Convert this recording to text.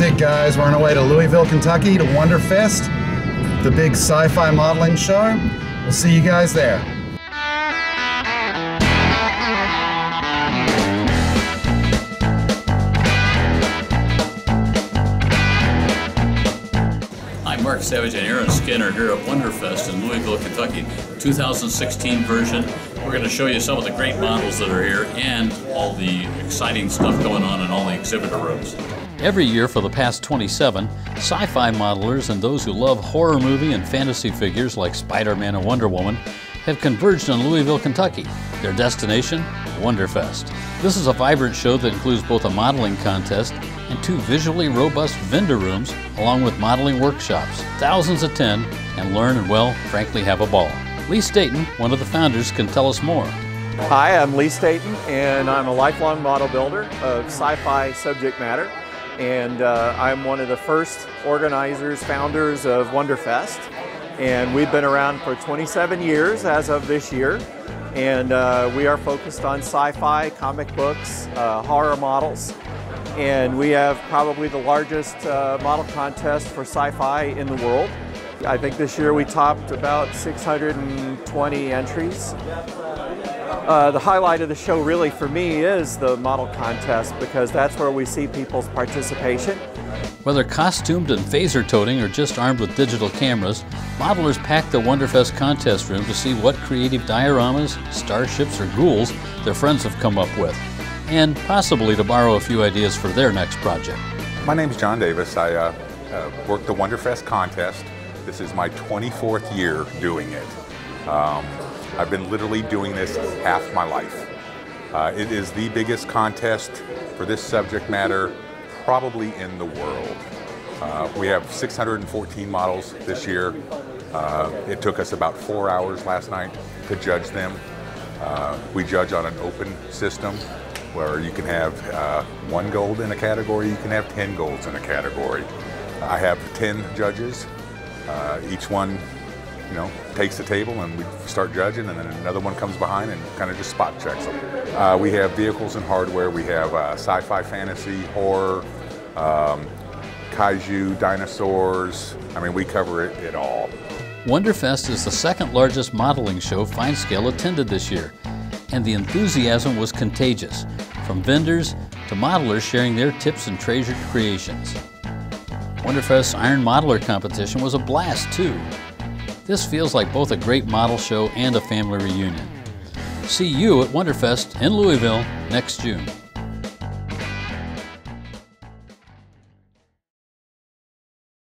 is it, guys. We're on our way to Louisville, Kentucky to WonderFest, the big sci-fi modeling show. We'll see you guys there. I'm Mark Savage and Aaron Skinner here at WonderFest in Louisville, Kentucky, 2016 version. We're going to show you some of the great models that are here and all the exciting stuff going on in all the exhibitor rooms. Every year for the past 27, sci-fi modelers and those who love horror movie and fantasy figures like Spider-Man and Wonder Woman have converged in Louisville, Kentucky. Their destination, WonderFest. This is a vibrant show that includes both a modeling contest and two visually robust vendor rooms, along with modeling workshops. Thousands attend and learn and, well, frankly, have a ball. Lee Staten, one of the founders, can tell us more. Hi, I'm Lee Staten, and I'm a lifelong model builder of sci-fi subject matter. And I'm one of the first organizers, founders of WonderFest. And we've been around for 27 years as of this year. And we are focused on sci-fi, comic books, horror models. And we have probably the largest model contest for sci-fi in the world. I think this year we topped about 620 entries. The highlight of the show really for me is the model contest, because that's where we see people's participation. Whether costumed and phaser toting or just armed with digital cameras, modelers pack the WonderFest contest room to see what creative dioramas, starships, or ghouls their friends have come up with, and possibly to borrow a few ideas for their next project. My name's John Davis. I work the WonderFest contest. This is my 24th year doing it. I've been literally doing this half my life. It is the biggest contest for this subject matter probably in the world. We have 614 models this year. It took us about 4 hours last night to judge them. We judge on an open system where you can have 1 gold in a category, you can have 10 golds in a category. I have 10 judges. Each one, you know, takes the table and we start judging, and then another one comes behind and kind of just spot checks them. We have vehicles and hardware. We have sci-fi, fantasy, horror, kaiju, dinosaurs. I mean, we cover it all. WonderFest is the second largest modeling show FineScale attended this year, and the enthusiasm was contagious, from vendors to modelers sharing their tips and treasured creations. WonderFest's Iron Modeler competition was a blast, too. This feels like both a great model show and a family reunion. See you at WonderFest in Louisville next June.